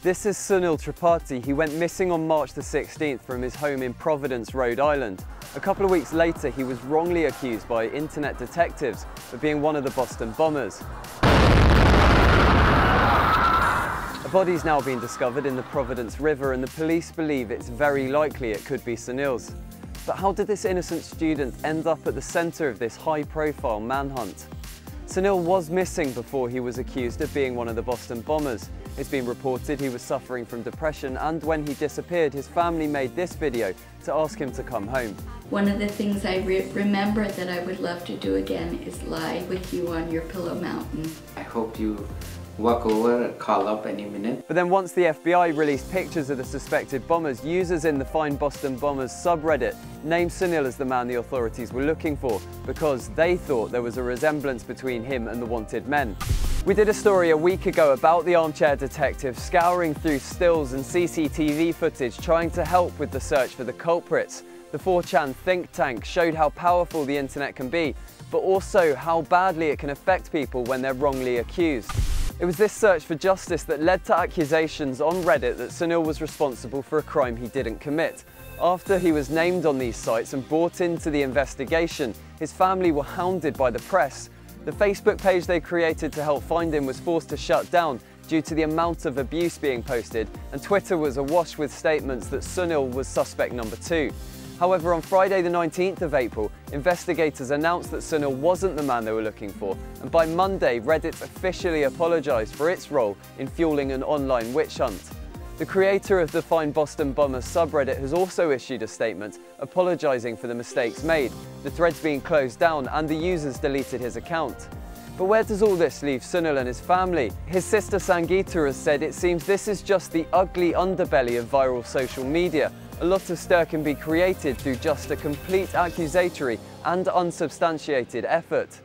This is Sunil Tripathi. He went missing on March the 16th from his home in Providence, Rhode Island. A couple of weeks later, he was wrongly accused by internet detectives of being one of the Boston bombers. A body's now been discovered in the Providence River, and the police believe it's very likely it could be Sunil's. But how did this innocent student end up at the centre of this high-profile manhunt? Sunil was missing before he was accused of being one of the Boston bombers. It's been reported he was suffering from depression, and when he disappeared, his family made this video to ask him to come home. One of the things I remember that I would love to do again is lie with you on your pillow mountain. I hope you walk over and call up any minute. But then once the FBI released pictures of the suspected bombers, users in the Find Boston Bombers subreddit named Sunil as the man the authorities were looking for because they thought there was a resemblance between him and the wanted men. We did a story a week ago about the armchair detective scouring through stills and CCTV footage trying to help with the search for the culprits. The 4chan think tank showed how powerful the internet can be, but also how badly it can affect people when they're wrongly accused. It was this search for justice that led to accusations on Reddit that Sunil was responsible for a crime he didn't commit. After he was named on these sites and brought into the investigation, his family were hounded by the press. The Facebook page they created to help find him was forced to shut down due to the amount of abuse being posted, and Twitter was awash with statements that Sunil was suspect number 2. However, on Friday the 19th of April, investigators announced that Sunil wasn't the man they were looking for, and by Monday, Reddit officially apologised for its role in fueling an online witch hunt. The creator of the Find Boston Bombers subreddit has also issued a statement apologising for the mistakes made, the thread's being closed down and the users deleted his account. But where does all this leave Sunil and his family? His sister Sangeeta has said it seems this is just the ugly underbelly of viral social media. A lot of stir can be created through just a complete accusatory and unsubstantiated effort.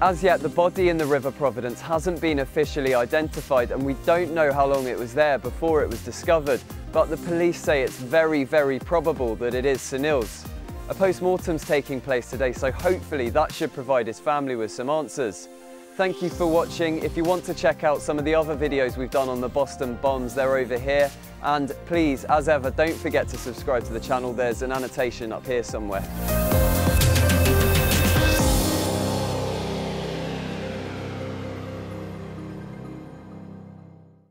As yet, the body in the River Providence hasn't been officially identified, and we don't know how long it was there before it was discovered, but the police say it's very, very probable that it is Sunil's. A post-mortem's taking place today, so hopefully that should provide his family with some answers. Thank you for watching. If you want to check out some of the other videos we've done on the Boston bombs, they're over here. And please, as ever, don't forget to subscribe to the channel. There's an annotation up here somewhere.